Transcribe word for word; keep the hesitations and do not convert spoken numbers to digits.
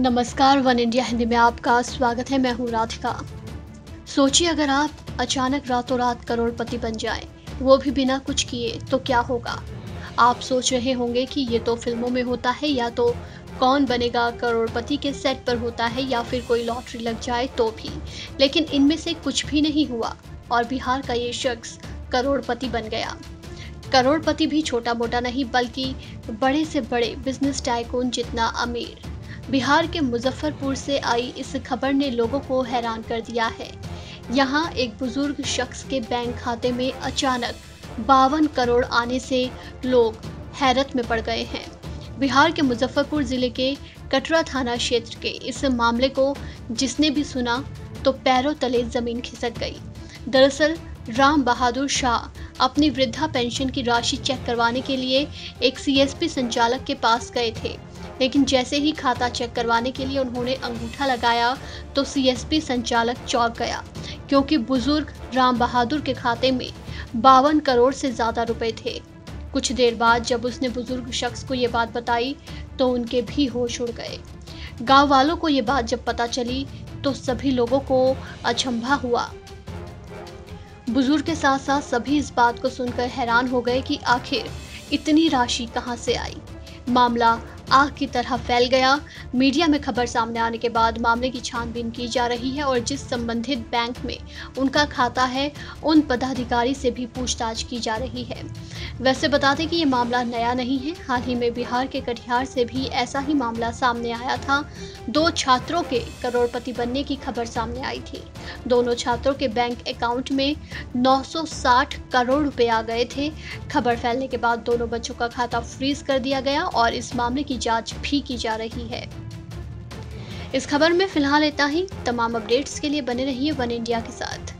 नमस्कार, one India Hindi में आपका स्वागत है। मैं हूँ राधिका। सोचिए, अगर आप अचानक रातों रात करोड़पति बन जाएं, वो भी बिना कुछ किए, तो क्या होगा? आप सोच रहे होंगे कि ये तो फिल्मों में होता है, या तो कौन बनेगा करोड़पति के सेट पर होता है, या फिर कोई लॉटरी लग जाए तो भी। लेकिन इनमें से कुछ भी नहीं हुआ और बिहार का ये शख्स करोड़पति बन गया। करोड़पति भी छोटा मोटा नहीं, बल्कि बड़े से बड़े बिजनेस टाइकून जितना अमीर। बिहार के मुजफ्फरपुर से आई इस खबर ने लोगों को हैरान कर दिया है। यहाँ एक बुजुर्ग शख्स के बैंक खाते में अचानक बावन करोड़ आने से लोग हैरत में पड़ गए हैं। बिहार के मुजफ्फरपुर ज़िले के कटरा थाना क्षेत्र के इस मामले को जिसने भी सुना तो पैरों तले ज़मीन खिसक गई। दरअसल राम बहादुर शाह अपनी वृद्धा पेंशन की राशि चेक करवाने के लिए एक सीएसपी संचालक के पास गए थे, लेकिन जैसे ही खाता चेक करवाने के लिए उन्होंने अंगूठा लगाया तो सीएसपी संचालक चौंक गया, क्योंकि बुजुर्ग राम बहादुर के खाते में बावन करोड़ से ज़्यादा रुपए थे। कुछ देर बाद जब उसने बुजुर्ग शख्स को ये बात बताई तो उनके भी होश उड़ गए। गाँव वालों को ये बात जब पता चली तो सभी लोगों को अचंभा हुआ। बुजुर्ग के साथ साथ सभी इस बात को सुनकर हैरान हो गए कि आखिर इतनी राशि कहां से आई। मामला आग की तरह फैल गया। मीडिया में खबर सामने आने के बाद मामले की छानबीन की जा रही है और जिस संबंधित बैंक में उनका खाता है उन पदाधिकारी से भी पूछताछ की जा रही है। वैसे बता दें कि ये मामला नया नहीं है। हाल ही में बिहार के कटिहार से भी ऐसा ही मामला सामने आया था। दो छात्रों के करोड़पति बनने की खबर सामने आई थी। दोनों छात्रों के बैंक अकाउंट में नौ सौ साठ करोड़ रुपए आ गए थे। खबर फैलने के बाद दोनों बच्चों का खाता फ्रीज कर दिया गया और इस मामले की जांच भी की जा रही है। इस खबर में फिलहाल इतना ही। तमाम अपडेट्स के लिए बने रहिए वन इंडिया के साथ।